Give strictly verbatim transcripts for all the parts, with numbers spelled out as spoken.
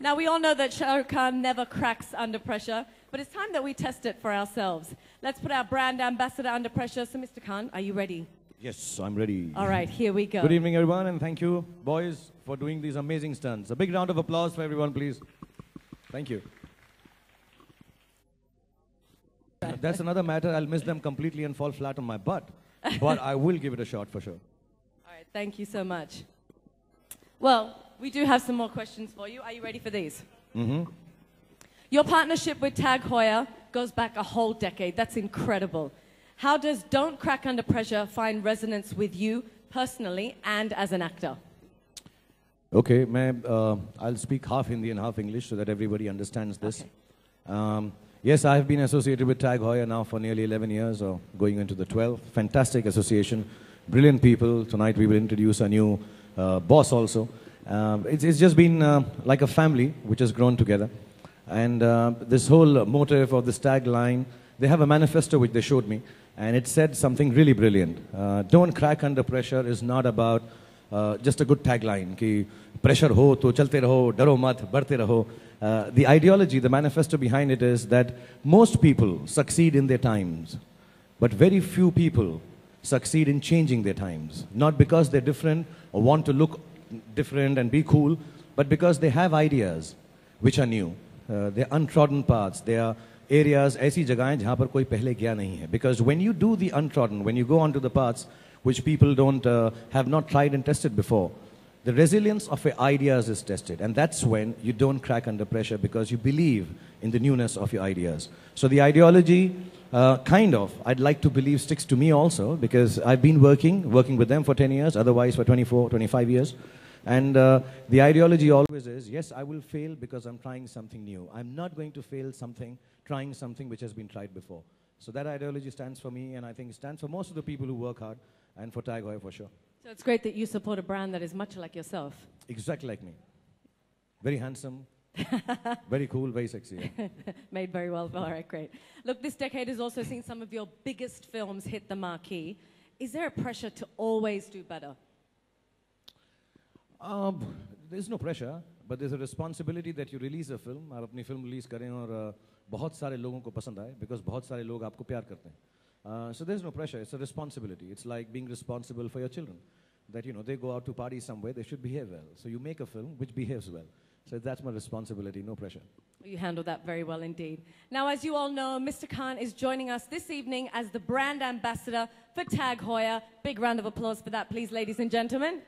Now, we all know that Shah Rukh Khan never cracks under pressure, but it's time that we test it for ourselves. Let's put our brand ambassador under pressure. So, Mister Khan, are you ready? Yes, I'm ready. All right, here we go. Good evening, everyone, and thank you, boys, for doing these amazing stunts. A big round of applause for everyone, please. Thank you. That's another matter. I'll miss them completely and fall flat on my butt. But I will give it a shot for sure. All right, thank you so much. Well, we do have some more questions for you. Are you ready for these? Mm-hmm. Your partnership with Tag Heuer goes back a whole decade. That's incredible. How does Don't Crack Under Pressure find resonance with you personally and as an actor? Okay, ma'am, uh, I'll speak half Hindi and half English so that everybody understands this. Okay. Um, Yes, I have been associated with Tag Heuer now for nearly eleven years, or going into the twelve. Fantastic association, brilliant people. Tonight we will introduce a new uh, boss also. Uh, it's, it's just been uh, like a family which has grown together. And uh, this whole motive of this tagline, they have a manifesto which they showed me, and it said something really brilliant. Uh, Don't crack under pressure is not about uh, just a good tagline, ki pressure ho to chalte raho, daro mat, badhte raho. Uh, the ideology, the manifesto behind it is that most people succeed in their times, but very few people succeed in changing their times. Not because they're different or want to look different and be cool, but because they have ideas which are new. Uh, they're untrodden paths. They are areas, aisi jagahen jahan par koi pehle gaya nahi hai. Because when you do the untrodden, when you go onto the paths which people don't uh, have not tried and tested before, the resilience of your ideas is tested, and that's when you don't crack under pressure, because you believe in the newness of your ideas. So the ideology, uh, kind of, I'd like to believe sticks to me also, because I've been working, working with them for ten years, otherwise for twenty-four, twenty-five years. And uh, the ideology always is, yes, I will fail because I'm trying something new. I'm not going to fail something, trying something which has been tried before. So that ideology stands for me, and I think it stands for most of the people who work hard, and for Tag Heuer for sure. So it's great that you support a brand that is much like yourself. Exactly like me. Very handsome, very cool, very sexy. Yeah. Made very well. All right, great. Look, this decade has also seen some of your biggest films hit the marquee. Is there a pressure to always do better? Um, there's no pressure, but there's a responsibility that you release a film, aur apni film release karein aur bahut sare logon ko pasand aaye, because bahut sare log aapko pyar karte hain. Uh, so there's no pressure, it's a responsibility. It's like being responsible for your children. That, you know, they go out to party somewhere, they should behave well. So you make a film which behaves well. So that's my responsibility, no pressure. You handle that very well indeed. Now, as you all know, Mister Khan is joining us this evening as the brand ambassador for Tag Heuer. Big round of applause for that, please, ladies and gentlemen.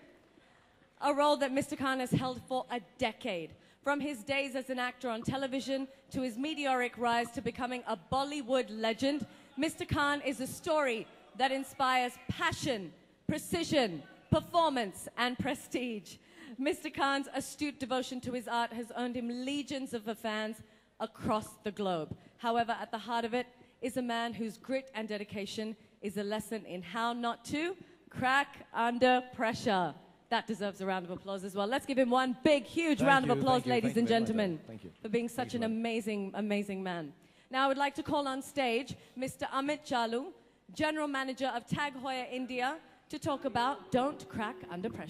A role that Mister Khan has held for a decade. From his days as an actor on television to his meteoric rise to becoming a Bollywood legend, Mister Khan is a story that inspires passion, precision, performance, and prestige. Mister Khan's astute devotion to his art has earned him legions of fans across the globe. However, at the heart of it is a man whose grit and dedication is a lesson in how not to crack under pressure. That deserves a round of applause as well. Let's give him one big, huge thank round you, of applause, you, ladies and gentlemen, thank you. for being such an amazing, amazing man. Now I would like to call on stage Mister Amit Jalu, General Manager of Tag Heuer India, to talk about Don't Crack Under Pressure.